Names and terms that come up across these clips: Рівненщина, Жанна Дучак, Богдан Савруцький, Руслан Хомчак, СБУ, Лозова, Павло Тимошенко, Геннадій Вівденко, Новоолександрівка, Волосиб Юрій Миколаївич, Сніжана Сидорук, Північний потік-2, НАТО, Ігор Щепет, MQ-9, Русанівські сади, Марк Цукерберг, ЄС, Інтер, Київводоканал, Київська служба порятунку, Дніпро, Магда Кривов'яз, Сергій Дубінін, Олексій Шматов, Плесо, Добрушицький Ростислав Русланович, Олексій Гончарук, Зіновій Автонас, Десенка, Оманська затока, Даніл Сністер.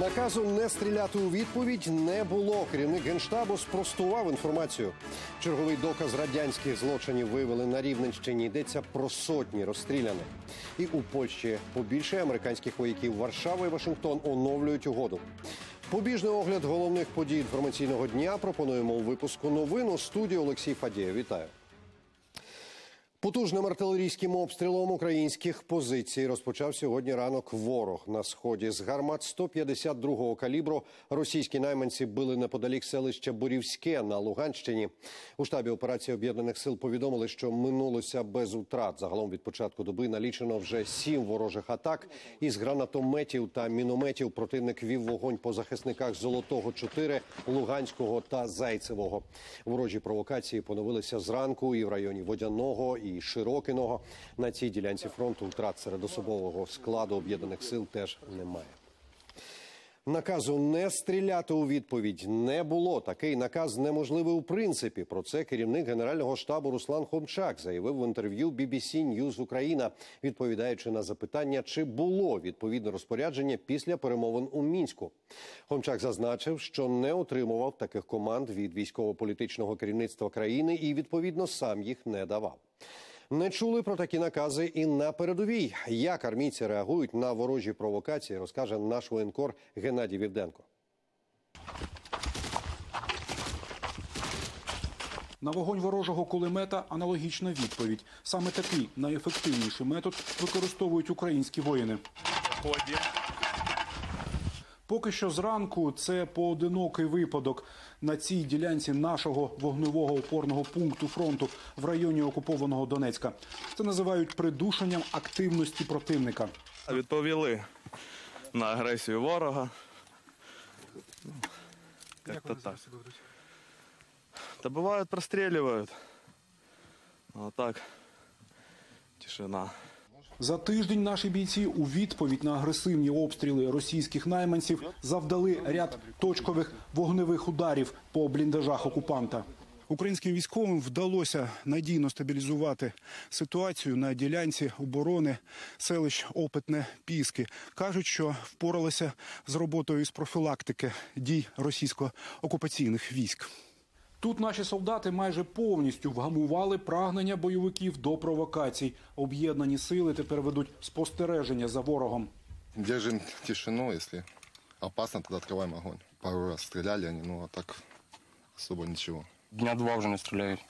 Наказу не стріляти у відповідь не було. Керівник Генштабу спростував інформацію. Черговий доказ радянських злочинів виявили на Рівненщині. Йдеться про сотні розстріляних. І у Польщі побільше американських вояків. Варшава і Вашингтон оновлюють угоду. Побіжний огляд головних подій інформаційного дня пропонуємо у випуску новин. У студії Олексій Фадєєв. Вітаю. Потужним артилерійським обстрілом українських позицій розпочав сьогодні ранок ворог. На сході з гармат 152-го калібру російські найманці били неподалік селища Бурівське на Луганщині. У штабі операції об'єднаних сил повідомили, що минулося без втрат. Загалом від початку доби налічено вже 7 ворожих атак. Із гранатометів та мінометів противник вів вогонь по захисниках Золотого-4, Луганського та Зайцевого. Ворожі провокації поновилися зранку і в районі Водяного, і Широкиного. На цій ділянці фронту втрат серед особового складу об'єднаних сил теж немає. Наказу не стріляти у відповідь не було. Такий наказ неможливий у принципі. Про це керівник Генерального штабу Руслан Хомчак заявив в інтерв'ю BBC News Україна, відповідаючи на запитання, чи було відповідне розпорядження після перемовин у Мінську. Хомчак зазначив, що не отримував таких команд від військово-політичного керівництва країни і, відповідно, сам їх не давав. Не чули про такі накази і на передовій. Як армійці реагують на ворожі провокації, розкаже наш воєнкор Геннадій Вівденко. На вогонь ворожого кулемета аналогічна відповідь. Саме такий найефективніший метод використовують українські воїни. Поки що зранку це поодинокий випадок. На цій ділянці нашого вогневого опорного пункту фронту в районі окупованого Донецька. Це називають придушенням активності противника. Відповіли на агресію ворога. Як то так. Та бувають, прострілюють. А так, тишина. За тиждень наші бійці у відповідь на агресивні обстріли російських найманців завдали ряд точкових вогневих ударів по бліндажах окупанта. Українським військовим вдалося надійно стабілізувати ситуацію на ділянці оборони селищ Опитне-Піски. Кажуть, що впоралися з роботою з профілактики дій російсько-окупаційних військ. Тут наші солдати майже повністю вгамували прагнення бойовиків до провокацій. Об'єднані сили тепер ведуть спостереження за ворогом. Держимо тишину, якщо опасно, тоді відкриваємо вогонь. Пару разів стріляли, але так особо нічого. Дня два вже не стріляють.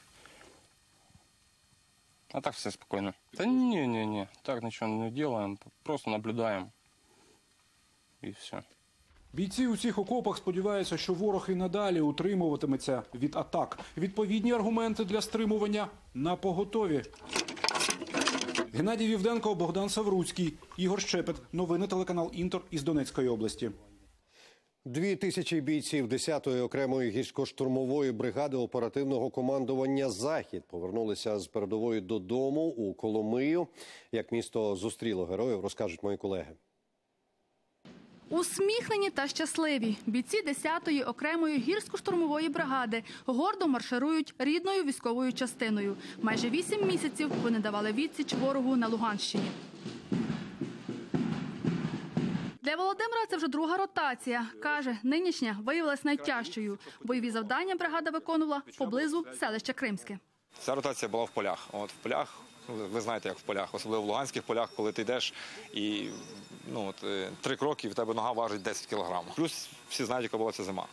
А так все спокійно. Та ні, так нічого не робимо, просто наблюдаємо. І все. Бійці у цих окопах сподіваються, що ворог і надалі утримуватиметься від атак. Відповідні аргументи для стримування напоготові. Геннадій Вівденко, Богдан Савруцький, Ігор Щепет. Новини телеканал Інтер із Донецької області. 2000 бійців 10-ї окремої гірсько-штурмової бригади оперативного командування «Захід» повернулися з передової додому у Коломию. Як місто зустріло героїв, розкажуть мої колеги. Усміхнені та щасливі бійці 10-ї окремої гірсько-штурмової бригади гордо марширують рідною військовою частиною. Майже 8 місяців вони давали відсіч ворогу на Луганщині. Для Володимира це вже друга ротація. Каже, нинішня виявилась найтяжчою. Бойові завдання бригада виконувала поблизу селища Кримське. Ця ротація була в полях. От в полях. Ви знаєте, як в полях, особливо в луганських полях, коли ти йдеш і 3 кроки, і в тебе нога важить 10 кілограм. Плюс всі знають, яка була ця зима.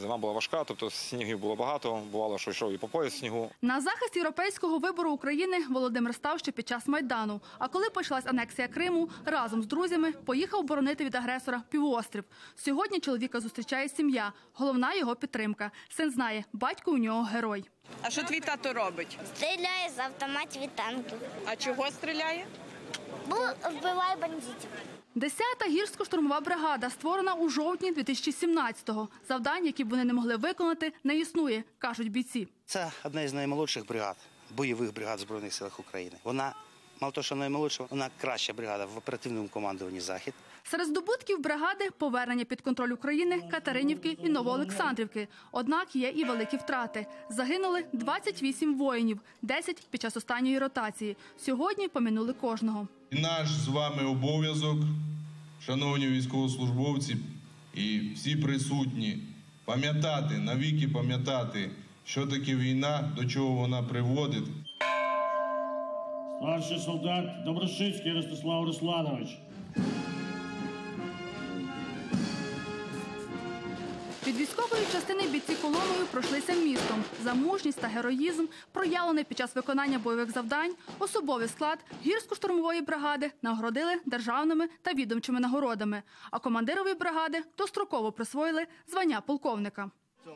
Зима була важка, тобто снігів було багато, бувало, що йшов і по пояс снігу. На захист європейського вибору України Володимир став ще під час Майдану. А коли почалась анексія Криму, разом з друзями поїхав боронити від агресора півострів. Сьогодні чоловіка зустрічає сім'я, головна його підтримка. Син знає, батько у нього герой. А що твій тато робить? Стріляє з автоматів і танків. А чого стріляє? Бо вбиває бандитів. 10-та гірсько-штурмова бригада створена у жовтні 2017-го. Завдань, які б вони не могли виконати, не існує, кажуть бійці. Це одна із наймолодших бригад, бойових бригад Збройних сил України. Вона Мало того, що наймолодша, вона краща бригада в оперативному командуванні «Захід». Серед здобутків бригади – повернення під контроль України, Катеринівки і Новоолександрівки. Однак є і великі втрати. Загинули 28 воїнів, 10 під час останньої ротації. Сьогодні поминули кожного. Наш з вами обов'язок, шановні військовослужбовці і всі присутні, пам'ятати, навіки пам'ятати, що таке війна, до чого вона приводить. Старший солдат Добрушицький Ростислав Русланович. Від військової частини бійці колоною пройшлися містом. За мужність та героїзм, проявлений під час виконання бойових завдань, особовий склад гірсько-штурмової бригади нагородили державними та відомчими нагородами, а командирові бригади достроково присвоїли звання полковника.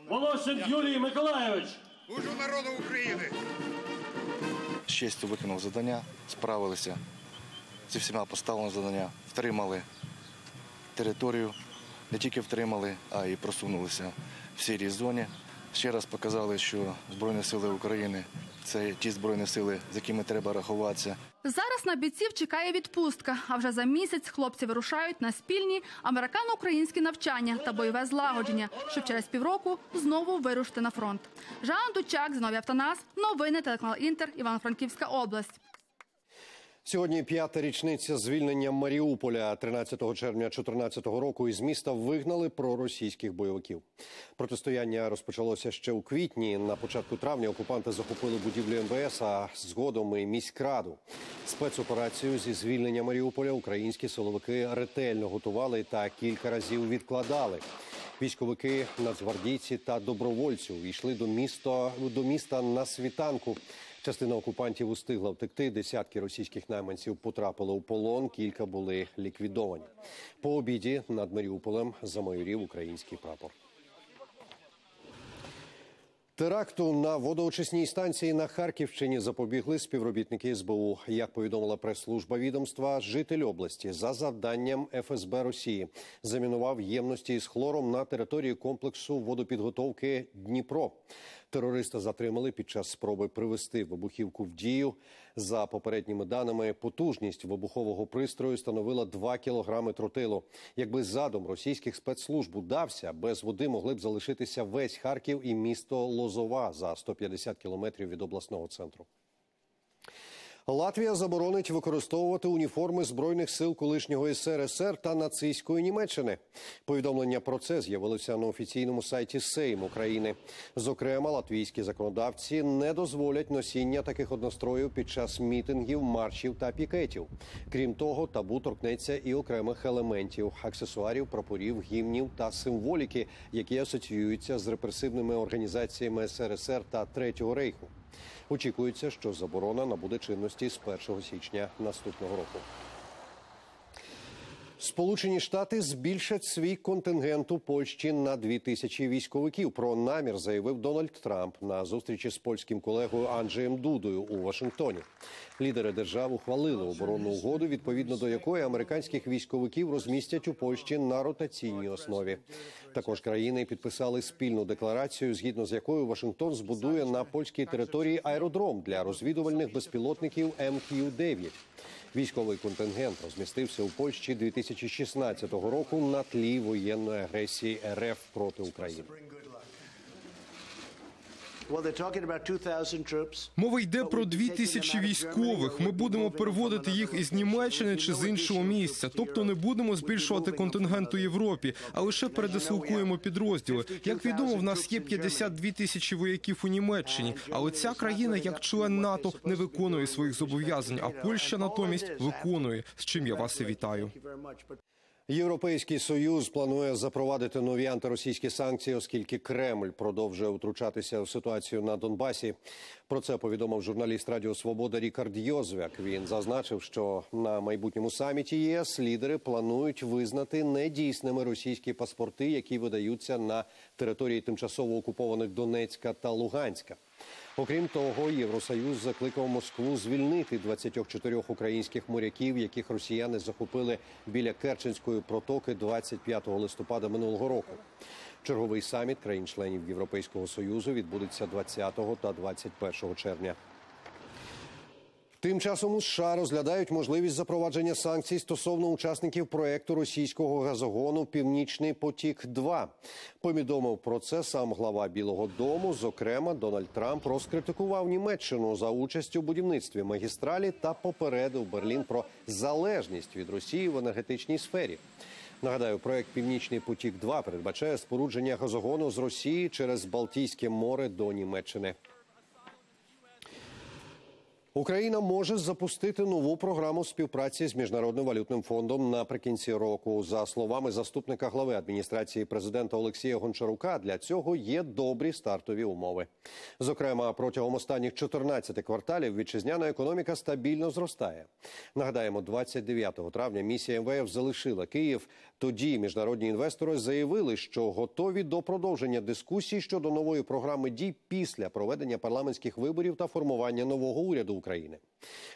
Волосиб Юрій Миколаївич! Служу народу України! З честю виконав завдання, справилися зі всіма поставленими завдання, втримали територію. Не тільки втримали, а й просунулися в сірій зоні. Ще раз показали, що Збройні сили України – це ті Збройні сили, з якими треба рахуватися. Зараз на бійців чекає відпустка, а вже за місяць хлопці вирушають на спільні американо-українські навчання та бойове злагодження, щоб через півроку знову вирушити на фронт. Жанна Дучак, Зіновій Автонас, новини телеканал «Інтер», Івано-Франківська область. Сьогодні п'ята річниця звільнення Маріуполя. 13 червня 2014 року із міста вигнали проросійських бойовиків. Протистояння розпочалося ще у квітні. На початку травня окупанти захопили будівлю МВС, а згодом і міськраду. Спецоперацію зі звільнення Маріуполя українські силовики ретельно готували та кілька разів відкладали. Військовики, нацгвардійці та добровольці увійшли до міста на світанку. Частина окупантів устигла втекти, десятки російських найманців потрапили у полон, кілька були ліквідовані. По обіді над Маріуполем замайорів український прапор. Теракту на водоочисній станції на Харківщині запобігли співробітники СБУ. Як повідомила прес-служба відомства, житель області за завданням ФСБ Росії замінував ємності із хлором на території комплексу водопідготовки «Дніпро». Терориста затримали під час спроби привести вибухівку в дію. За попередніми даними, потужність вибухового пристрою становила 2 кілограми тротилу. Якби задум російських спецслужб удався, без води могли б залишитися весь Харків і місто Лозова за 150 кілометрів від обласного центру. Латвія заборонить використовувати уніформи Збройних сил колишнього СРСР та нацистської Німеччини. Повідомлення про це з'явилося на офіційному сайті Сейму країни. Зокрема, латвійські законодавці не дозволять носіння таких одностроїв під час мітингів, маршів та пікетів. Крім того, табу торкнеться і окремих елементів – аксесуарів, прапорів, гімнів та символіки, які асоціюються з репресивними організаціями СРСР та Третього Рейху. Очікується, що заборона набуде чинності з 1 січня наступного року. Сполучені Штати збільшать свій контингент у Польщі на 2000 військовиків. Про намір заявив Дональд Трамп на зустрічі з польським колегою Анджеєм Дудою у Вашингтоні. Лідери держав ухвалили оборонну угоду, відповідно до якої американських військовиків розмістять у Польщі на ротаційній основі. Також країни підписали спільну декларацію, згідно з якою Вашингтон збудує на польській території аеродром для розвідувальних безпілотників MQ-9. Військовий контингент розмістився у Польщі 2016 року на тлі воєнної агресії РФ проти України. Мова йде про 2000 військових. Ми будемо переводити їх із Німеччини чи з іншого місця. Тобто не будемо збільшувати контингент у Європі, а лише передислокуємо підрозділи. Як відомо, в нас є 52 000 вояків у Німеччині, але ця країна, як член НАТО, не виконує своїх зобов'язань, а Польща натомість виконує, з чим я вас і вітаю. Європейський Союз планує запровадити нові антиросійські санкції, оскільки Кремль продовжує втручатися в ситуацію на Донбасі. Про це повідомив журналіст Радіо Свобода Рікард Йозвяк. Він зазначив, що на майбутньому саміті ЄС лідери планують визнати недійсними російські паспорти, які видаються на території тимчасово окупованих Донецька та Луганська. Окрім того, Євросоюз закликав Москву звільнити 24 українських моряків, яких росіяни захопили біля Керченської протоки 25 листопада минулого року. Черговий саміт країн-членів Європейського Союзу відбудеться 20 та 21 червня. Тим часом у США розглядають можливість запровадження санкцій стосовно учасників проєкту російського газогону «Північний потік-2». Повідомив про це сам глава Білого дому. Зокрема, Дональд Трамп розкритикував Німеччину за участь у будівництві магістралі та попередив Берлін про залежність від Росії в енергетичній сфері. Нагадаю, проєкт «Північний потік-2» передбачає спорудження газогону з Росії через Балтійське море до Німеччини. Україна може запустити нову програму співпраці з Міжнародним валютним фондом наприкінці року. За словами заступника глави адміністрації президента Олексія Гончарука, для цього є добрі стартові умови. Зокрема, протягом останніх 14 кварталів вітчизняна економіка стабільно зростає. Нагадаємо, 29 травня місія МВФ залишила Київ. Тоді міжнародні інвестори заявили, що готові до продовження дискусій щодо нової програми дій після проведення парламентських виборів та формування нового уряду України.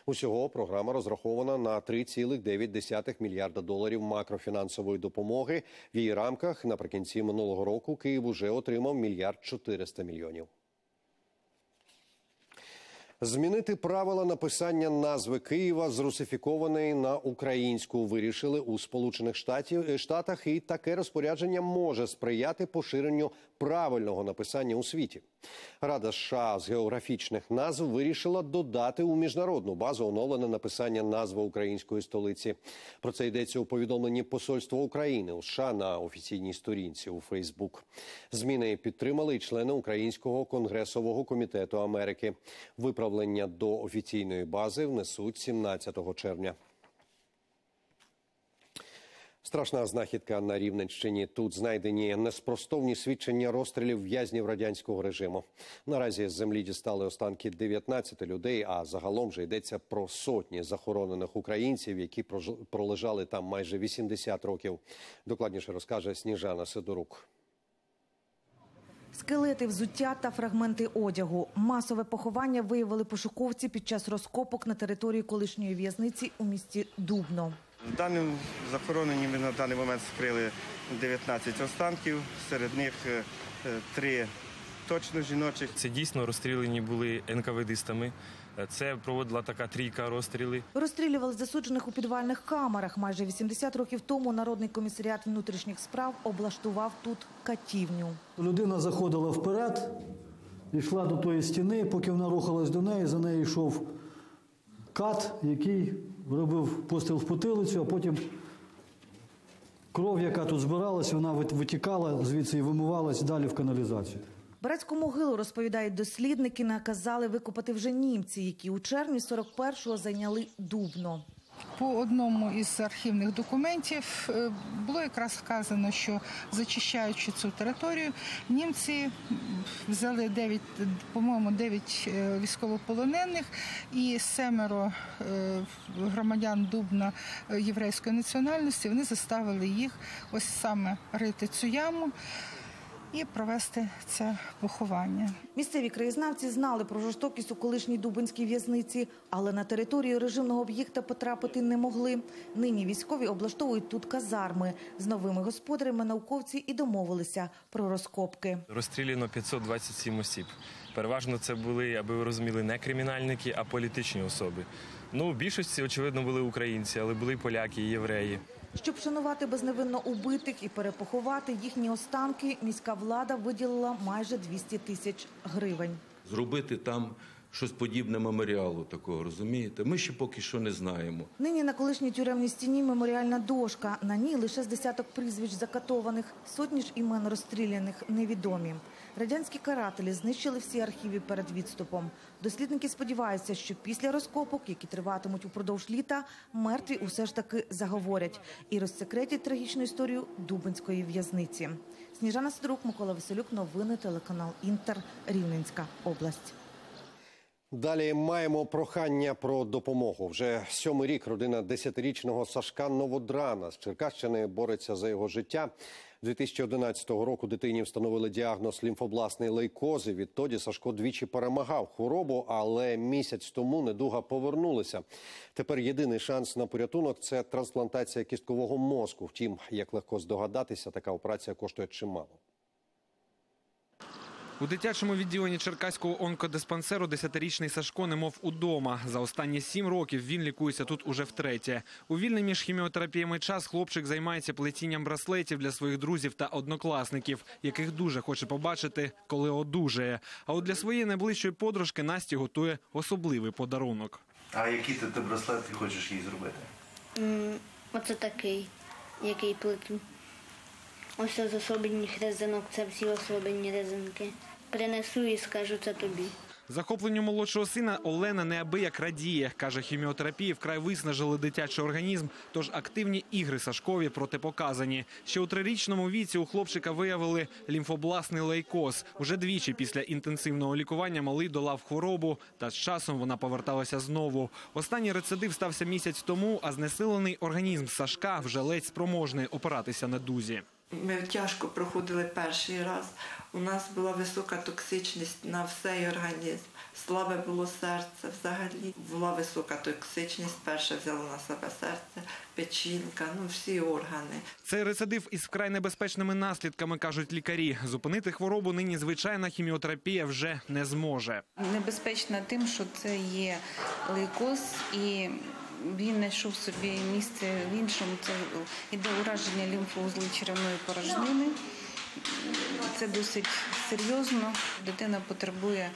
Усього програма розрахована на 3,9 мільярда доларів макрофінансової допомоги. В її рамках наприкінці минулого року Київ уже отримав 1 400 000 000 гривень. Змінити правила написання назви Києва з русифікованої на українську вирішили у Сполучених Штатах, і таке розпорядження може сприяти поширенню правильного написання у світі. Рада США з географічних назв вирішила додати у міжнародну базу оновлене написання назви української столиці. Про це йдеться у повідомленні Посольства України у США на офіційній сторінці у Фейсбук. Зміни підтримали й члени Українського конгресового комітету Америки. Виправлення до офіційної бази внесуть 17 червня. Страшна знахідка на Рівненщині. Тут знайдені неспростовні свідчення розстрілів в'язнів радянського режиму. Наразі з землі дістали останки 19 людей, а загалом же йдеться про сотні захоронених українців, які пролежали там майже 80 років. Докладніше розкаже Сніжана Сидорук. Скелети, взуття та фрагменти одягу. Масове поховання виявили пошуковці під час розкопок на території колишньої в'язниці у місті Дубно. Даним захороненням ми на даний момент скрили 19 останків, серед них 3 точно жіночих. Це дійсно розстріляні були НКВД-стами. Це проводила така трійка розстріли. Розстрілювали засуджених у підвальних камерах. Майже 80 років тому Народний комісаріат внутрішніх справ облаштував тут катівню. Людина заходила вперед, йшла до тої стіни, поки вона рухалась до неї, за нею йшов кат, який робив постріл в потилицю, а потім кров, яка тут збиралась, вона витікала звідси і вимивалась далі в каналізацію. Братську могилу, розповідають дослідники, наказали викопати вже німці, які у червні 41-го зайняли Дубно. По одному із архівних документів було якраз вказано, що зачищаючи цю територію, німці взяли 9 військовополонених і 7 громадян Дубна єврейської національності. Вони заставили їх ось саме рити цю яму і провести це поховання. Місцеві краєзнавці знали про жорстокість у колишній дубинській в'язниці, але на територію режимного об'єкта потрапити не могли. Нині військові облаштовують тут казарми. З новими господарями науковці і домовилися про розкопки. Розстріляно 527 осіб. Переважно це були, аби ви розуміли, не кримінальники, а політичні особи. Ну, в більшості, очевидно, були українці, але були поляки і євреї. Щоб вшанувати безневинно убитих і перепоховати їхні останки, міська влада виділила майже 200 000 гривень. Зробити там щось подібне меморіалу такого, розумієте? Ми ще поки що не знаємо. Нині на колишній тюремній стіні меморіальна дошка. На ній лише з десяток прізвищ закатованих, сотні ж імен розстріляних невідомі. Радянські карателі знищили всі архіви перед відступом. Дослідники сподіваються, що після розкопок, які триватимуть упродовж літа, мертві усе ж таки заговорять і розсекретять трагічну історію Дубинської в'язниці. Сніжана Сидорук, Микола Веселюк, новини, телеканал Інтер, Рівненська область. Далі маємо прохання про допомогу. Вже 7-й рік родина 10-річного Сашка Новодрана з Черкащини бореться за його життя. 2011 року дитині встановили діагноз лімфобластний лейкоз. Відтоді Сашко двічі перемагав хворобу, але місяць тому недуга повернулася. Тепер єдиний шанс на порятунок – це трансплантація кісткового мозку. Втім, як легко здогадатися, така операція коштує чимало. У дитячому відділенні Черкаського онкодиспансеру 10-річний Сашко немов удома. За останні 7 років він лікується тут уже втретє. У вільний між хіміотерапіями час хлопчик займається плетінням браслетів для своїх друзів та однокласників, яких дуже хоче побачити, коли одужає. А от для своєї найближчої подружки Насті готує особливий подарунок. А який ти браслет ти хочеш їй зробити? Оце такий, який плету. Ось особливих резинок, це всі особливі резинки. Принесу і скажу, це тобі. Захопленню молодшого сина Олена неабияк радіє. Каже, хіміотерапії вкрай виснажили дитячий організм, тож активні ігри Сашкові протипоказані. Ще у 3-річному віці у хлопчика виявили лімфобластний лейкоз. Уже двічі після інтенсивного лікування малий долав хворобу, та з часом вона поверталася знову. Останній рецидив стався місяць тому, а знесилений організм Сашка вже ледь спроможний опиратися на дузі. Ми тяжко проходили перший раз, у нас була висока токсичність на всей організм, слабе було серце взагалі. Була висока токсичність, перше взяло на себе серце, печінка, всі органи. Цей рецидив із вкрай небезпечними наслідками, кажуть лікарі. Зупинити хворобу нині звичайна хіміотерапія вже не зможе. Небезпечна тим, що це є лейкоз і... Він знайшов собі місце в іншому. Це йде ураження лімфоузлу черевної порожнини. Це досить серйозно. Дитина потребує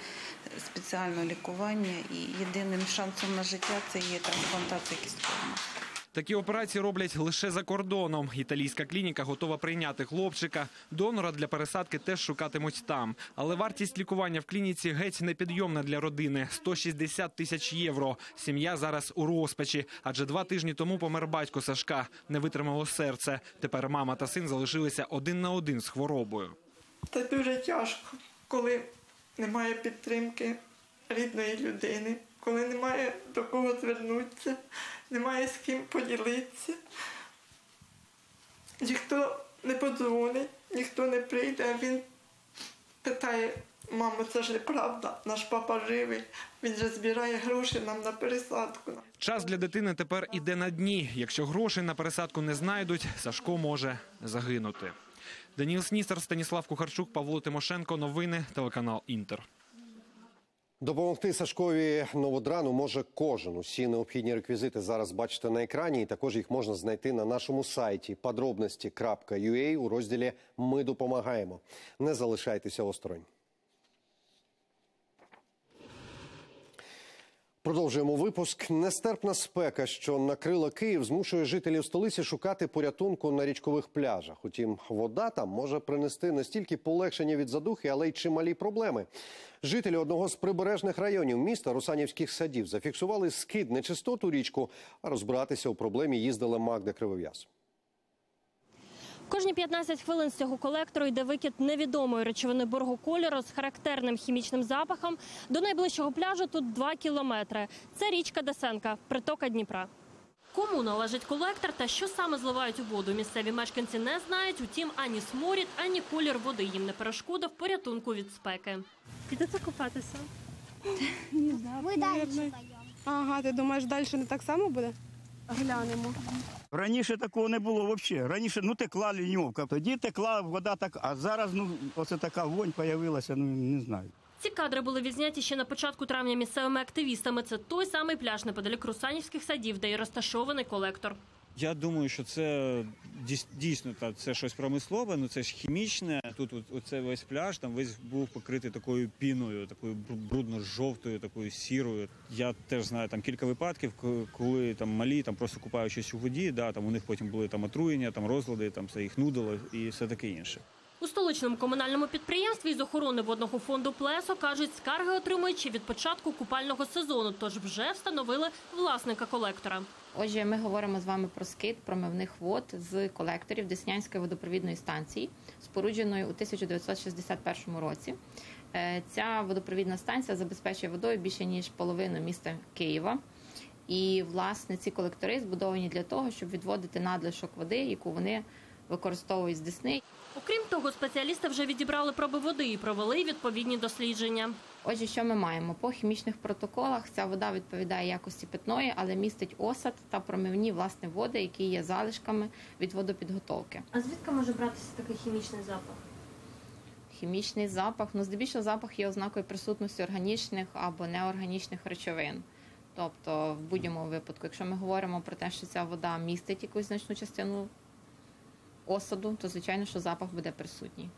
спеціального лікування і єдиним шансом на життя це є трансплантація кісткового мозку. Такі операції роблять лише за кордоном. Італійська клініка готова прийняти хлопчика. Донора для пересадки теж шукатимуть там. Але вартість лікування в клініці геть непідйомна для родини – 160 тисяч євро. Сім'я зараз у розпачі, адже 2 тижні тому помер батько Сашка. Не витримало серце. Тепер мама та син залишилися один на один з хворобою. Це дуже тяжко, коли немає підтримки рідної людини, коли немає до кого звернутися. Немає з ким поділитися, ніхто не подзвонить, ніхто не прийде, а він питає, мамо, це ж неправда, наш папа живий, він же збирає гроші нам на пересадку. Час для дитини тепер іде на дні, якщо грошей на пересадку не знайдуть, Сашко може загинути. Даніл Сністер, Станіслав Кухарчук, Павло Тимошенко, новини, телеканал Інтер. Допомогти Сашкові Новодрану може кожен. Усі необхідні реквізити зараз бачите на екрані, і також їх можна знайти на нашому сайті подробності.ua у розділі «Ми допомагаємо». Не залишайтеся осторонь. Продовжуємо випуск. Нестерпна спека, що накрила Київ, змушує жителів столиці шукати порятунку на річкових пляжах. Утім, вода там може принести не стільки полегшення від задухи, але й чималі проблеми. Жителі одного з прибережних районів міста, Русанівських садів, зафіксували скид нечистот у річку, а розбиратися у проблемі їздила Магда Кривов'яз. Кожні 15 хвилин з цього колектору йде викид невідомої речовини бурого кольору з характерним хімічним запахом. До найближчого пляжу тут 2 кілометри. Це річка Десенка, притока Дніпра. Кому належить колектор та що саме зливають у воду, місцеві мешканці не знають. Утім, ані сморід, ані колір води їм не перешкодив порятунку від спеки. Підете купатися? Ми далі чекаємо. Ага, ти думаєш, далі не так само буде? Глянемо. Раніше такого не було взагалі. Раніше текла ліньовка, тоді текла вода так, а зараз оце така вонь з'явилася, не знаю. Ці кадри були відзняті ще на початку травня місцевими активістами. Це той самий пляж неподалік Русанівських садів, де й розташований колектор. Я думаю, що це дійсно щось промислове, це ж хімічне. Тут оцей весь пляж був покритий такою піною, такою брудно-жовтою, такою сірою. Я теж знаю кілька випадків, коли малі, просто купаючись у воді, у них потім були отруєння, розлади, їх нудило і все таке інше. У столичному комунальному підприємстві із охорони водного фонду «Плесо», кажуть, скарги отримують ще від початку купального сезону, тож вже встановили власника колектора. Отже, ми говоримо з вами про скид промивних вод з колекторів Деснянської водопровідної станції, спорудженої у 1961 році. Ця водопровідна станція забезпечує водою більше, ніж половину міста Києва. І, власне, ці колектори збудовані для того, щоб відводити надлишок води, яку вони використовують з Десни. Окрім того, спеціалісти вже відібрали проби води і провели відповідні дослідження. Отже, що ми маємо? По хімічних протоколах ця вода відповідає якості питної, але містить осад та промивні води, які є залишками від водопідготовки. А звідки може братися такий хімічний запах? хімічний запах. Ну, здебільшого запах є ознакою присутності органічних або неорганічних речовин. Тобто, в будь-якому випадку, якщо ми говоримо про те, що ця вода містить якусь значну частину осаду, то, звичайно, що запах буде присутній.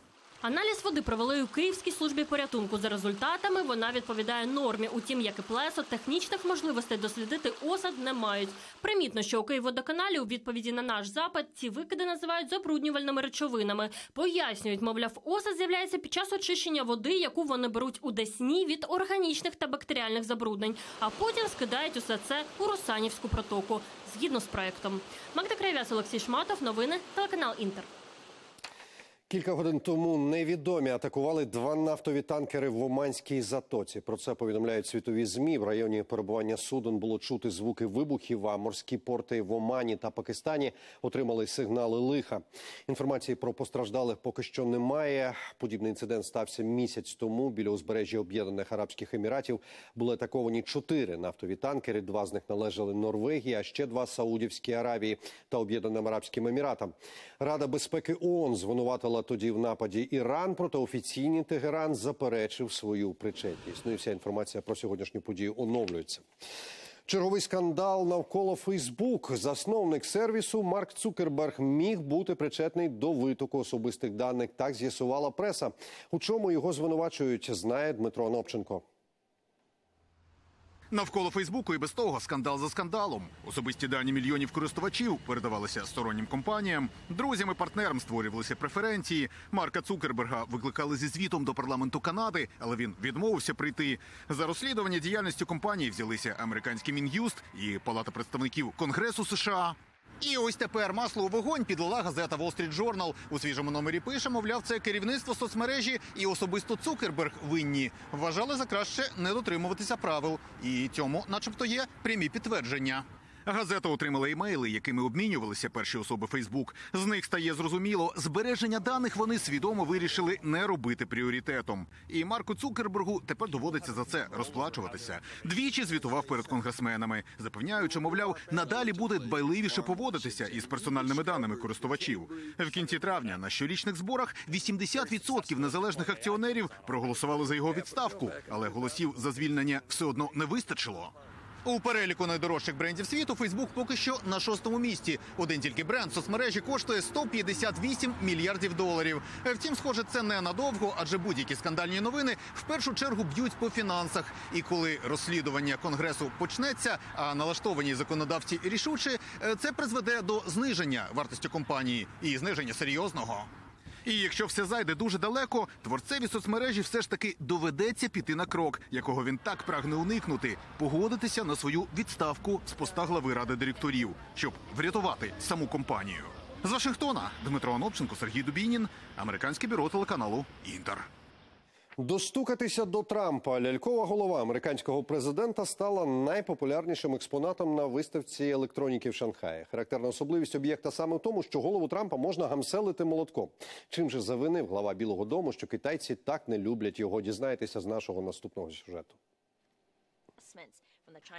Аналіз води провели у Київській службі порятунку. За результатами вона відповідає нормі. Утім, як і Плесо, технічних можливостей дослідити осад не мають. Примітно, що у Київводоканалі у відповіді на наш запит ці викиди називають забруднювальними речовинами. Пояснюють, мовляв, осад з'являється під час очищення води, яку вони беруть у Десні від органічних та бактеріальних забруднень, а потім скидають усе це у Русанівську протоку, згідно з проєктом. Магда Кривов'яз, Олексій Шматов, новини, телеканал Інтер. Кілька годин тому невідомі атакували 2 нафтові танкери в Оманській затоці. Про це повідомляють світові ЗМІ. В районі перебування суден було чути звуки вибухів, а морські порти в Омані та Пакистані отримали сигнали лиха. Інформації про постраждалих поки що немає. Подібний інцидент стався місяць тому. Біля узбережжя Об'єднаних Арабських Еміратів були атаковані 4 нафтові танкери. 2 з них належали Норвегії, а ще 2 – Саудівській Аравії та Об'єднаним Арабським Еміратам. Рада безпеки ООН звинуватила тоді в нападі Іран, проте офіційний Тегеран заперечив свою причетність. Ну і вся інформація про сьогоднішню подію оновлюється. Черговий скандал навколо Фейсбук. Засновник сервісу Марк Цукерберг міг бути причетний до витоку особистих даних. Так з'ясувала преса. У чому його звинувачують, знає Дмитро Анопченко. Навколо Фейсбуку і без того скандал за скандалом. Особисті дані мільйонів користувачів передавалися стороннім компаніям, друзям і партнерам створювалися преференції. Марка Цукерберга викликали зі звітом до парламенту Канади, але він відмовився прийти. За розслідування діяльності компанії взялися американський Мін'юст і Палата представників Конгресу США. І ось тепер масло у вогонь підлила газета Wall Street Journal. У свіжому номері пише, мовляв, це керівництво соцмережі і особисто Цукерберг винні. Вважали за краще не дотримуватися правил. І цьому начебто є прямі підтвердження. Газета отримала імейли, якими обмінювалися перші особи Фейсбук. З них стає зрозуміло, збереження даних вони свідомо вирішили не робити пріоритетом. І Марку Цукербергу тепер доводиться за це розплачуватися. Двічі звітував перед конгресменами, запевняючи, мовляв, надалі буде дбайливіше поводитися із персональними даними користувачів. В кінці травня на щорічних зборах 80% незалежних акціонерів проголосували за його відставку, але голосів за звільнення все одно не вистачило. У переліку найдорожчих брендів світу Фейсбук поки що на 6-му місці. Один тільки бренд соцмережі коштує 158 мільярдів доларів. Втім, схоже, це ненадовго, адже будь-які скандальні новини в першу чергу б'ють по фінансах. І коли розслідування Конгресу почнеться, а налаштовані законодавці рішучі, це призведе до зниження вартості компанії. І зниження серйозного. І якщо все зайде дуже далеко, творцеві соцмережі все ж таки доведеться піти на крок, якого він так прагне уникнути – погодитися на свою відставку з поста глави Ради директорів, щоб врятувати саму компанію. З Вашингтона Дмитро Анопченко, Сергій Дубінін, Американське бюро телеканалу «Інтер». Достукатися до Трампа. Лялькова голова американського президента стала найпопулярнішим експонатом на виставці електроніки в Шанхаї. Характерна особливість об'єкта саме в тому, що голову Трампа можна гамселити молотком. Чим же завинив глава Білого дому, що китайці так не люблять його? Дізнаєтеся з нашого наступного сюжету.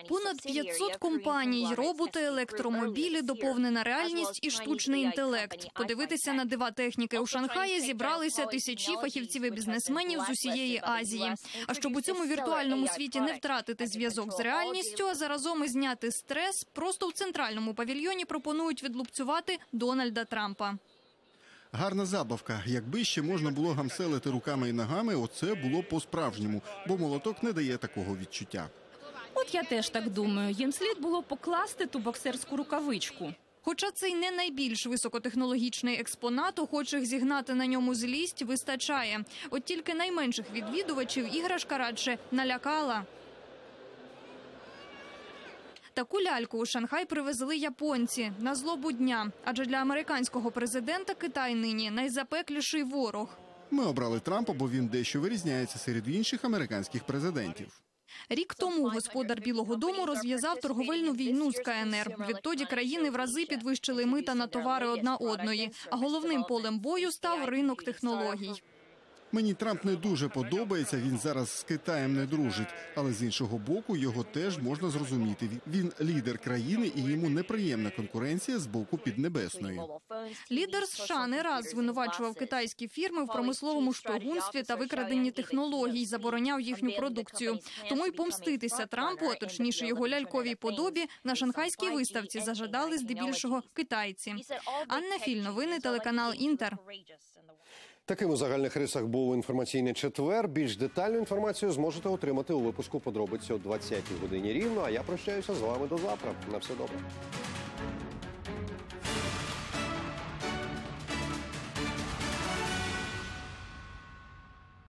Понад 500 компаній, роботи, електромобілі, доповнена реальність і штучний інтелект. Подивитися на дива техніки у Шанхаї зібралися тисячі фахівців і бізнесменів з усієї Азії. А щоб у цьому віртуальному світі не втратити зв'язок з реальністю, а заразом і зняти стрес, просто в центральному павільйоні пропонують відлупцювати Дональда Трампа. Гарна забавка. Якби ще можна було гамселити руками і ногами, оце було по-справжньому, бо молоток не дає такого відчуття. От я теж так думаю. Їм слід було покласти ту боксерську рукавичку. Хоча це й не найбільш високотехнологічний експонат, охочих зігнати на ньому злість вистачає. От тільки найменших відвідувачів іграшка радше налякала. Таку ляльку у Шанхай привезли японці на злобу дня. Адже для американського президента Китай нині найзапекліший ворог. Ми обрали Трампа, бо він дещо вирізняється серед інших американських президентів. Рік тому господар Білого дому розв'язав торговельну війну з КНР. Відтоді країни в рази підвищили мита на товари одна одної. А головним полем бою став ринок технологій. Мені Трамп не дуже подобається, він зараз з Китаєм не дружить. Але з іншого боку, його теж можна зрозуміти. Він лідер країни і йому неприємна конкуренція з боку Піднебесної. Лідер США не раз звинувачував китайські фірми в промисловому шпигунстві та викраденні технологій, забороняв їхню продукцію. Тому й помститися Трампу, а точніше його ляльковій подобі, на шанхайській виставці зажадали здебільшого китайці. Анна Філь, новини, телеканал «Інтер». Таким у загальних рисах був інформаційний четвер. Більш детальну інформацію зможете отримати у випуску «Подробиці» о 20-й годині рівно. А я прощаюся з вами до завтра. На все добре.